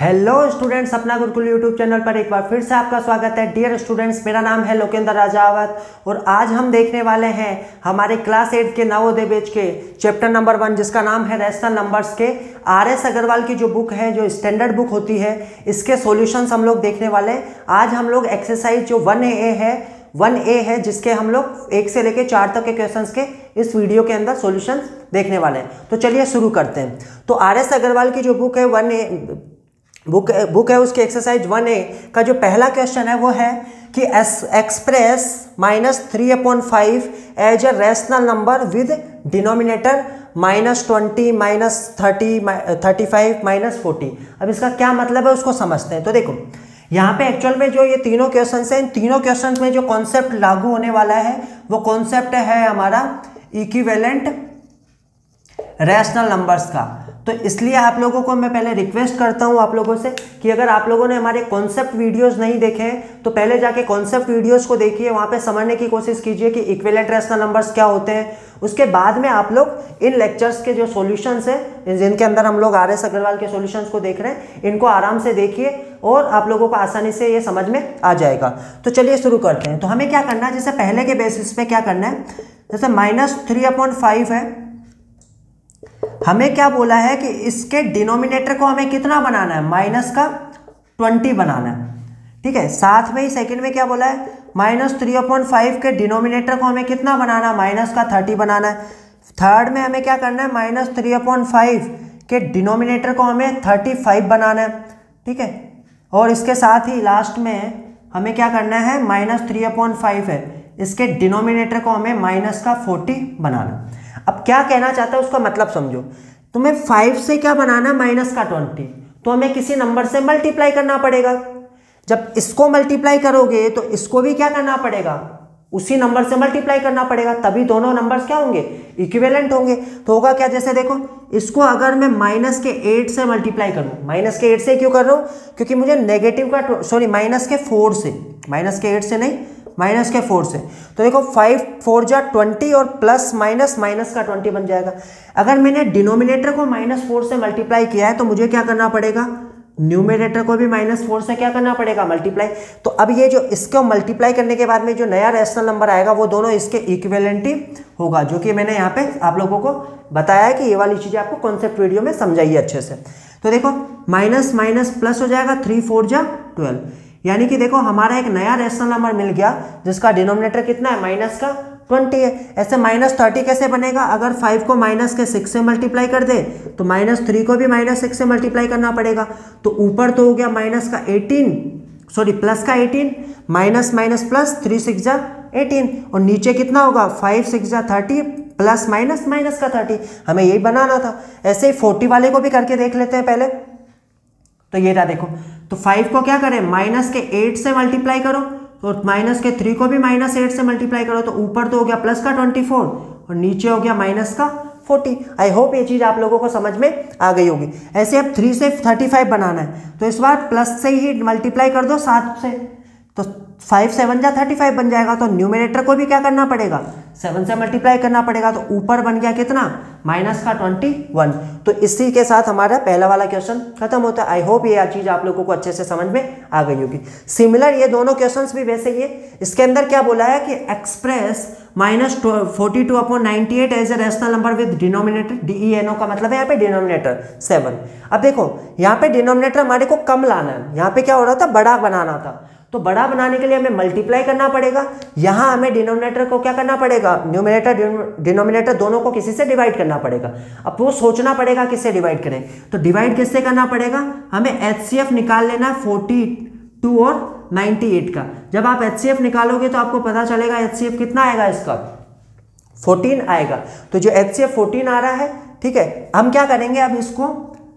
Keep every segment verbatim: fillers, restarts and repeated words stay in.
Hello students, अपना Gurukul YouTube channel पर एक बार फिर से आपका स्वागत है। डियर स्टूडेंट्स, मेरा नाम है लोकेंद्र राजावत और आज हम देखने वाले हैं हमारे क्लास एट के नवोदय बैच के चैप्टर नंबर वन, जिसका नाम है रैशनल नंबर्स के आर एस अग्रवाल की जो बुक है, जो स्टैंडर्ड बुक होती है, इसके सोल्यूशंस हम लोग देखने वाले हैं। आज हम लोग एक्सरसाइज जो वन ए है वन ए है जिसके हम लोग एक से लेकर चार तक के क्वेश्चंस के इस वीडियो के अंदर सॉल्यूशंस देखने वाले हैं। तो चलिए शुरू करते हैं। तो आर एस अग्रवाल की जो बुक है वन ए बुक बुक है उसकी एक्सरसाइज वन ए का जो पहला क्वेश्चन है वो है कि express minus three upon five as a rational number with denominator minus twenty minus thirty thirty five minus forty. अब इसका क्या मतलब है उसको समझते हैं। तो देखो यहाँ पे एक्चुअल में जो ये तीनों क्वेश्चन हैं, इन तीनों क्वेश्चन में जो कॉन्सेप्ट लागू होने वाला है वो कॉन्सेप्ट है हमारा इक्विवेलेंट रैशनल नंबर्स का। तो इसलिए आप लोगों को मैं पहले रिक्वेस्ट करता हूँ आप लोगों से कि अगर आप लोगों ने हमारे कॉन्सेप्ट वीडियोस नहीं देखे हैं तो पहले जाके कॉन्सेप्ट वीडियोस को देखिए, वहाँ पे समझने की कोशिश कीजिए कि इक्विवेलेंट रैशनल नंबर्स क्या होते हैं। उसके बाद में आप लोग इन लेक्चर्स के जो सॉल्यूशंस हैं, जिनके अंदर हम लोग आर एस अग्रवाल के सॉल्यूशंस को देख रहे हैं, इनको आराम से देखिए और आप लोगों को आसानी से ये समझ में आ जाएगा। तो चलिए शुरू करते हैं। तो हमें क्या करना है, जैसे पहले के बेसिस पे क्या करना है, जैसे माइनस थ्री अपॉन फाइव है, हमें क्या बोला है कि इसके डिनोमिनेटर को हमें कितना बनाना है, माइनस का ट्वेंटी बनाना है। ठीक है, साथ में ही सेकंड में क्या बोला है, माइनस थ्री अपॉइंट फाइव के डिनोमिनेटर को हमें कितना बनाना है, माइनस का थर्टी बनाना है। थर्ड में हमें क्या करना है, माइनस थ्री अपॉइंट फाइव के डिनोमिनेटर को हमें थर्टी फाइव बनाना है। ठीक है, और इसके साथ ही लास्ट में हमें क्या करना है, माइनस थ्री अपॉइंट फाइव है, इसके डिनोमिनेटर को हमें माइनस का फोर्टी बनाना है। अब क्या कहना चाहता है उसका मतलब समझो। तुम्हें फाइव से क्या बनाना है, माइनस का ट्वेंटी, तो हमें किसी नंबर से मल्टीप्लाई करना पड़ेगा। जब इसको मल्टीप्लाई करोगे तो इसको भी क्या करना पड़ेगा, उसी नंबर से मल्टीप्लाई करना पड़ेगा, तभी दोनों नंबर्स क्या होंगे, इक्विवेलेंट होंगे। तो होगा क्या, जैसे देखो इसको अगर मैं माइनस के एट से मल्टीप्लाई करूँ, माइनस के एट से क्यों कर रहा हूँ, क्योंकि मुझे नेगेटिव का सॉरी माइनस के फोर से माइनस के एट से नहीं माइनस के फोर से। तो देखो फाइव फोर जा ट्वेंटी और प्लस माइनस माइनस का ट्वेंटी बन जाएगा। अगर मैंने डिनोमिनेटर को माइनस फोर से मल्टीप्लाई किया है तो मुझे क्या करना पड़ेगा, न्यूमिनेटर को भी माइनस फोर से क्या करना पड़ेगा, मल्टीप्लाई। तो अब ये जो इसको मल्टीप्लाई करने के बाद में जो नया रैशनल नंबर आएगा वो दोनों इसके इक्विवेलेंट ही होगा, जो कि मैंने यहाँ पे आप लोगों को बताया है कि ये वाली चीज़ें आपको कॉन्सेप्ट वीडियो में समझाइए अच्छे से। तो देखो माइनस माइनस प्लस हो जाएगा, थ्री फोर जा ट्वेल्व, यानी कि देखो हमारा एक नया रैशनल नंबर मिल गया जिसका डिनोमिनेटर कितना है, माइनस का ट्वेंटी है। ऐसे माइनस थर्टी कैसे बनेगा, अगर फाइव को माइनस के सिक्स से मल्टीप्लाई कर दे तो माइनस थ्री को भी माइनस सिक्स से मल्टीप्लाई करना पड़ेगा। तो ऊपर तो हो गया माइनस का एटीन सॉरी प्लस का eighteen, minus minus plus, three six जा एटीन, और नीचे कितना होगा, फाइव सिक्स जा थर्टी प्लस माइनस माइनस का थर्टी, हमें यही बनाना था। ऐसे ही फोर्टी वाले को भी करके देख लेते हैं पहले। तो ये रहा देखो, तो फाइव को क्या करें, माइनस के एट से मल्टीप्लाई करो और माइनस के थ्री को भी माइनस एट से मल्टीप्लाई करो, तो ऊपर तो हो गया प्लस का ट्वेंटी फोर और नीचे हो गया माइनस का फोर्टी। आई होप ये चीज़ आप लोगों को समझ में आ गई होगी। ऐसे अब थ्री से थर्टी फाइव बनाना है तो इस बार प्लस से ही मल्टीप्लाई कर दो सात से, तो फाइव सेवन जा थर्टी फाइव बन जाएगा। तो न्यूमिनेटर को भी क्या करना पड़ेगा, सेवन से मल्टीप्लाई करना पड़ेगा, तो ऊपर बन गया कितना, माइनस का ट्वेंटी वन। तो इसी के साथ हमारा पहला वाला क्वेश्चन खत्म होता है। आई होप ये चीज़ आप लोगों को अच्छे से समझ में आ गई होगी। सिमिलर ये दोनों क्वेश्चंस भी वैसे ही है। इसके अंदर क्या बोला है कि express minus forty two upon ninety eight as a rational number with denominator, D E N O का मतलब है यहाँ पे डिनोमिनेटर सेवन। अब देखो यहाँ पे डिनोमिनेटर हमारे को कम लाना है, यहाँ पे क्या हो रहा था, बड़ा बनाना था, तो बड़ा बनाने के लिए हमें मल्टीप्लाई करना पड़ेगा। यहाँ हमें डिनोमिनेटर को क्या करना पड़ेगा, न्यूमिनेटर डिनोमिनेटर दोनों को किसी से डिवाइड करना पड़ेगा। अब वो सोचना पड़ेगा किससे डिवाइड करें, तो डिवाइड किससे करना पड़ेगा, हमें एचसीएफ निकाल लेना है फोर्टी टू और नाइन्टी एट का। जब आप एचसीएफ निकालोगे तो आपको पता चलेगा एचसीएफ कितना आएगा, इसका फोर्टीन आएगा। तो जो एचसीएफ फोर्टीन आ रहा है, ठीक है, हम क्या करेंगे अब इसको,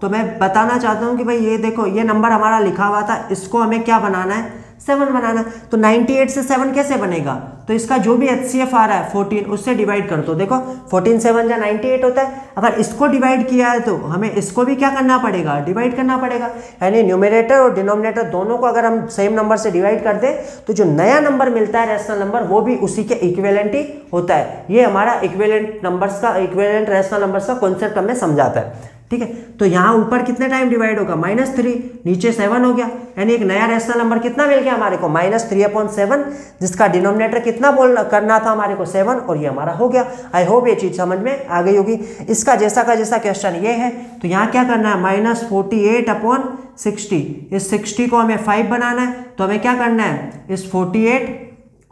तो मैं बताना चाहता हूँ कि भाई ये देखो ये नंबर हमारा लिखा हुआ था, इसको हमें क्या बनाना है, सेवन बनाना। तो नाइन्टी एट से सेवन कैसे बनेगा, तो इसका जो भी एचसीएफ आ रहा है फोर्टीन उससे डिवाइड कर दो। देखो फोर्टीन सेवन या नाइन्टी एट होता है, अगर इसको डिवाइड किया है तो हमें इसको भी क्या करना पड़ेगा, डिवाइड करना पड़ेगा। यानी न्यूमिनेटर और डिनोमिनेटर दोनों को अगर हम सेम नंबर से डिवाइड कर दें तो जो नया नंबर मिलता है रैशनल नंबर वो भी उसी के इक्विवेलेंट ही होता है। ये हमारा इक्विवेलेंट नंबर्स का इक्विवेलेंट रैशनल नंबर्स का कॉन्सेप्ट हमें समझाता है। ठीक है। तो यहाँ ऊपर कितने टाइम डिवाइड होगा, माइनस थ्री, नीचे सेवन हो गया, यानी एक नया रेशनल नंबर कितना मिल गया हमारे को, माइनस थ्री अपॉन सेवन, जिसका डिनोमिनेटर कितना बोल करना था हमारे को, सेवन, और ये हमारा हो गया। आई होप ये चीज़ समझ में आ गई होगी। इसका जैसा का जैसा क्वेश्चन ये है, तो यहाँ क्या करना है, minus forty eight upon sixty, इस सिक्सटी को हमें फाइव बनाना है, तो हमें क्या करना है, इस फोर्टी एट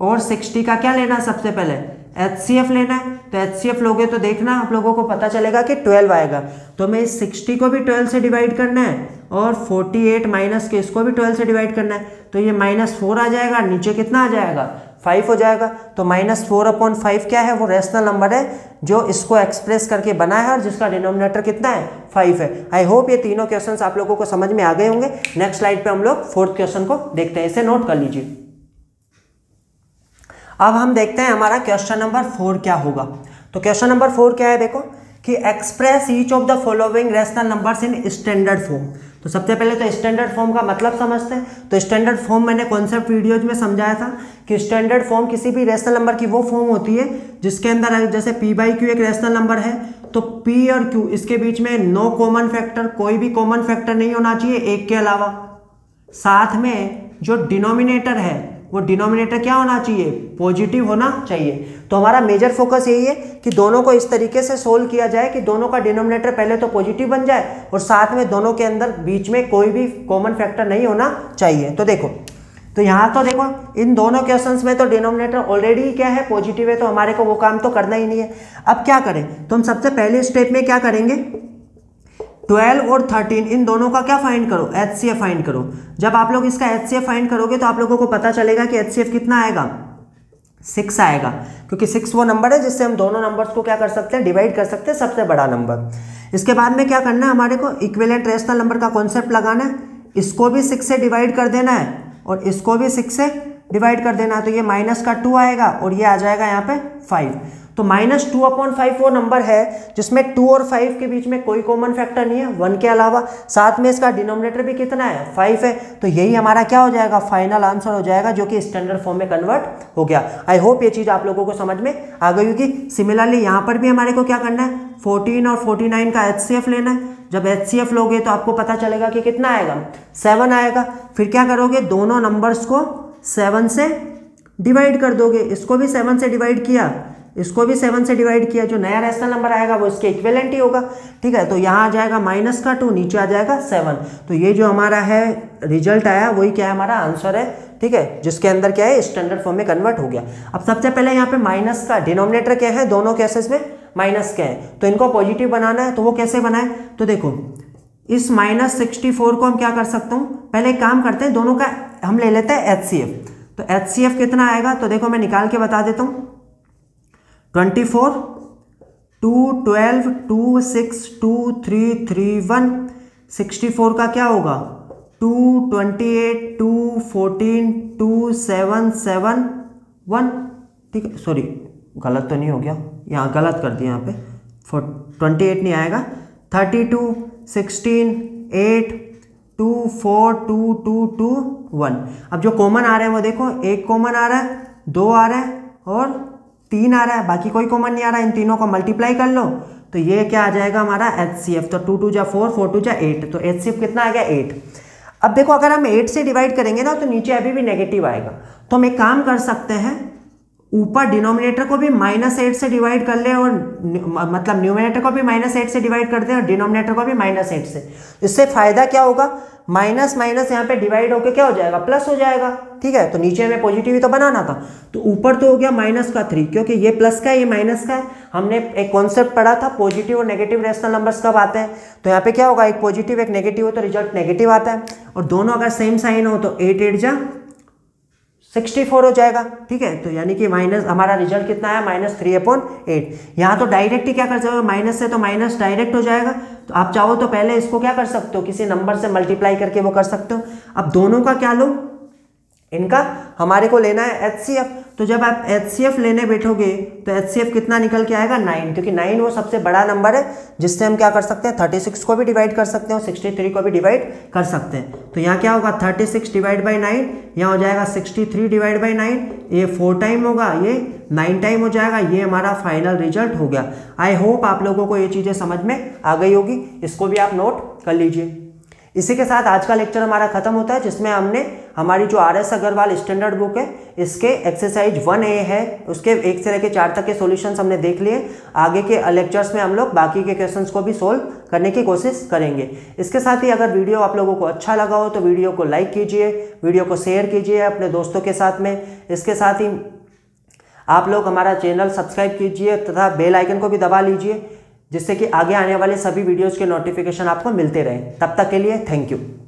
और सिक्सटी का क्या लेना है, सबसे पहले एच सी एफ लेना है, तो एच सी एफ लोगे तो देखना आप लोगों को पता चलेगा कि ट्वेल्व आएगा, तो हमें इस सिक्सटी को भी ट्वेल्व से डिवाइड करना है और फोर्टी एट माइनस के इसको भी ट्वेल्व से डिवाइड करना है, तो ये माइनस फोर आ जाएगा, नीचे कितना आ जाएगा, फाइव हो जाएगा। तो माइनस फोर अपॉन फाइव क्या है, वो रेशनल नंबर है जो इसको एक्सप्रेस करके बना है और जिसका डिनोमिनेटर कितना है, फाइव है। आई होप ये तीनों क्वेश्चन आप लोगों को समझ में आ गए होंगे। नेक्स्ट स्लाइड पर हम लोग फोर्थ क्वेश्चन को देखते हैं, इसे नोट कर लीजिए। अब हम देखते हैं हमारा क्वेश्चन नंबर फोर क्या होगा। तो क्वेश्चन नंबर फोर क्या है, देखो कि express each of the following rational numbers in standard form. तो सबसे पहले तो स्टैंडर्ड फॉर्म का मतलब समझते हैं। तो स्टैंडर्ड फॉर्म मैंने कॉन्सेप्ट वीडियोज में समझाया था कि स्टैंडर्ड फॉर्म किसी भी रेशनल नंबर की वो फॉर्म होती है जिसके अंदर जैसे पी बाई क्यू एक रेशनल नंबर है, तो पी और क्यू इसके बीच में नो कॉमन फैक्टर, कोई भी कॉमन फैक्टर नहीं होना चाहिए एक के अलावा, साथ में जो डिनोमिनेटर है वो डिनोमिनेटर क्या होना चाहिए, पॉजिटिव होना चाहिए। तो हमारा मेजर फोकस यही है कि दोनों को इस तरीके से सोल्व किया जाए कि दोनों का डिनोमिनेटर पहले तो पॉजिटिव बन जाए और साथ में दोनों के अंदर बीच में कोई भी कॉमन फैक्टर नहीं होना चाहिए। तो देखो, तो यहाँ तो देखो इन दोनों क्वेश्चंस में तो डिनोमिनेटर ऑलरेडी क्या है, पॉजिटिव है, तो हमारे को वो काम तो करना ही नहीं है। अब क्या करें, तो हम सबसे पहले स्टेप में क्या करेंगे, ट्वेल्व और थर्टीन इन दोनों का क्या फाइंड करो, एच सी एफ फाइंड करो। जब आप लोग इसका एच सी एफ फाइंड करोगे तो आप लोगों को पता चलेगा कि एच सी एफ कितना आएगा, सिक्स आएगा, क्योंकि सिक्स वो नंबर है जिससे हम दोनों नंबर्स को क्या कर सकते हैं, डिवाइड कर सकते हैं, सबसे बड़ा नंबर। इसके बाद में क्या करना है, हमारे को इक्विवेलेंट रेशनल नंबर का कॉन्सेप्ट लगाना है, इसको भी सिक्स से डिवाइड कर देना है और इसको भी सिक्स से डिवाइड कर देना है, तो ये माइनस का टू आएगा और ये आ जाएगा यहाँ पे फाइव। तो माइनस टू अपॉन फाइव वो नंबर है जिसमें टू और फाइव के बीच में कोई कॉमन फैक्टर नहीं है वन के अलावा, साथ में इसका डिनोमिनेटर भी कितना है, फाइव है। तो यही हमारा क्या हो जाएगा, फाइनल आंसर हो जाएगा, जो कि स्टैंडर्ड फॉर्म में कन्वर्ट हो गया। आई होप ये चीज़ आप लोगों को समझ में आ गई होगी। सिमिलरली यहाँ पर भी हमारे को क्या करना है, फोर्टीन और फोर्टी नाइन का एच सी एफ लेना है। जब एच सी एफ लोगे तो आपको पता चलेगा कि कितना आएगा, सेवन आएगा। फिर क्या करोगे, दोनों नंबर्स को सेवन से डिवाइड कर दोगे, इसको भी सेवन से डिवाइड किया, इसको भी सेवन से डिवाइड किया, जो नया रेशनल नंबर आएगा वो इसके इक्विवेलेंट ही होगा, ठीक है। तो यहाँ आ जाएगा माइनस का टू, नीचे आ जाएगा सेवन। तो ये जो हमारा है रिजल्ट आया वही क्या है, हमारा आंसर है, ठीक है, जिसके अंदर क्या है, स्टैंडर्ड फॉर्म में कन्वर्ट हो गया। अब सबसे पहले यहाँ पे माइनस का डिनोमिनेटर क्या है, दोनों केसेस में माइनस क्या है, तो इनको पॉजिटिव बनाना है। तो वो कैसे बनाए, तो देखो इस माइनस सिक्सटी फोर को हम क्या कर सकता हूँ, पहले एक काम करते हैं, दोनों का हम ले लेते हैं एच सी एफ। तो एच सी एफ कितना आएगा, तो देखो मैं निकाल के बता देता हूँ, twenty four, two, twelve, two, six, two, three, three, one, sixty four का क्या होगा, two, twenty eight, two, fourteen, two, seven, seven, one, ठीक है, सॉरी गलत तो नहीं हो गया, यहाँ गलत कर दिया, यहाँ पे फोर ट्वेंटी एट नहीं आएगा, thirty two, sixteen, eight, two, four, two, two, two, one. अब जो कॉमन आ रहे हैं वो देखो, एक कॉमन आ रहा है, दो आ रहा है और तीन आ रहा है, बाकी कोई कॉमन नहीं आ रहा है। इन तीनों को मल्टीप्लाई कर लो तो ये क्या आ जाएगा हमारा एच सी एफ। तो टू टू जा फोर, फोर टू जा एट, तो एच सी एफ कितना आ गया, एट। अब देखो अगर हम एट से डिवाइड करेंगे ना तो नीचे अभी भी नेगेटिव आएगा, तो हम एक काम कर सकते हैं, ऊपर डिनोमिनेटर को भी माइनस एट से डिवाइड कर ले और मतलब न्यूमिनेटर को भी माइनस एट से डिवाइड कर दें और डिनोमिनेटर को भी माइनस एट से। इससे फायदा क्या होगा, माइनस माइनस यहाँ पे डिवाइड होकर क्या हो जाएगा, प्लस हो जाएगा, ठीक है। तो नीचे हमें पॉजिटिव ही तो बनाना था, तो ऊपर तो हो गया माइनस का थ्री, क्योंकि ये प्लस का है, ये माइनस का है। हमने एक कॉन्सेप्ट पढ़ा था, पॉजिटिव और नेगेटिव रेशनल नंबर्स कब आते हैं, तो यहाँ पे क्या होगा, एक पॉजिटिव एक नेगेटिव हो तो रिजल्ट नेगेटिव आता है, और दोनों अगर सेम साइन हो तो एट एट जा सिक्सटी फोर हो जाएगा, ठीक है। तो यानी कि माइनस हमारा रिजल्ट कितना आया, माइनस थ्री अपॉन एट। यहाँ तो डायरेक्ट ही क्या कर सकते हो, माइनस से तो माइनस डायरेक्ट हो जाएगा, तो आप चाहो तो पहले इसको क्या कर सकते हो, किसी नंबर से मल्टीप्लाई करके वो कर सकते हो। अब दोनों का क्या लो, इनका हमारे को लेना है एच सी एफ। तो जब आप एच सी एफ लेने बैठोगे तो एच सी एफ कितना निकल के आएगा, नाइन, क्योंकि नाइन वो सबसे बड़ा नंबर है जिससे हम क्या कर सकते हैं, थर्टी सिक्स को भी डिवाइड कर सकते हैं और सिक्सटी थ्री को भी डिवाइड कर सकते हैं। तो यहाँ क्या होगा, thirty six divide by nine, यहाँ हो जाएगा sixty three divide by nine, ये फोर टाइम होगा, ये नाइन टाइम हो जाएगा। ये हमारा फाइनल रिजल्ट हो गया। आई होप आप लोगों को ये चीज़ें समझ में आ गई होगी, इसको भी आप नोट कर लीजिए। इसी के साथ आज का लेक्चर हमारा खत्म होता है, जिसमें हमने हमारी जो R S Aggarwal standard book है इसके एक्सरसाइज वन ए है उसके एक से लेकर चार तक के सॉल्यूशंस हमने देख लिए। आगे के लेक्चर्स में हम लोग बाकी के क्वेश्चंस को भी सोल्व करने की कोशिश करेंगे। इसके साथ ही अगर वीडियो आप लोगों को अच्छा लगा हो तो वीडियो को लाइक कीजिए, वीडियो को शेयर कीजिए अपने दोस्तों के साथ में। इसके साथ ही आप लोग हमारा चैनल सब्सक्राइब कीजिए तथा बेल आइकन को भी दबा लीजिए, जिससे कि आगे आने वाले सभी वीडियोज़ के नोटिफिकेशन आपको मिलते रहें। तब तक के लिए थैंक यू।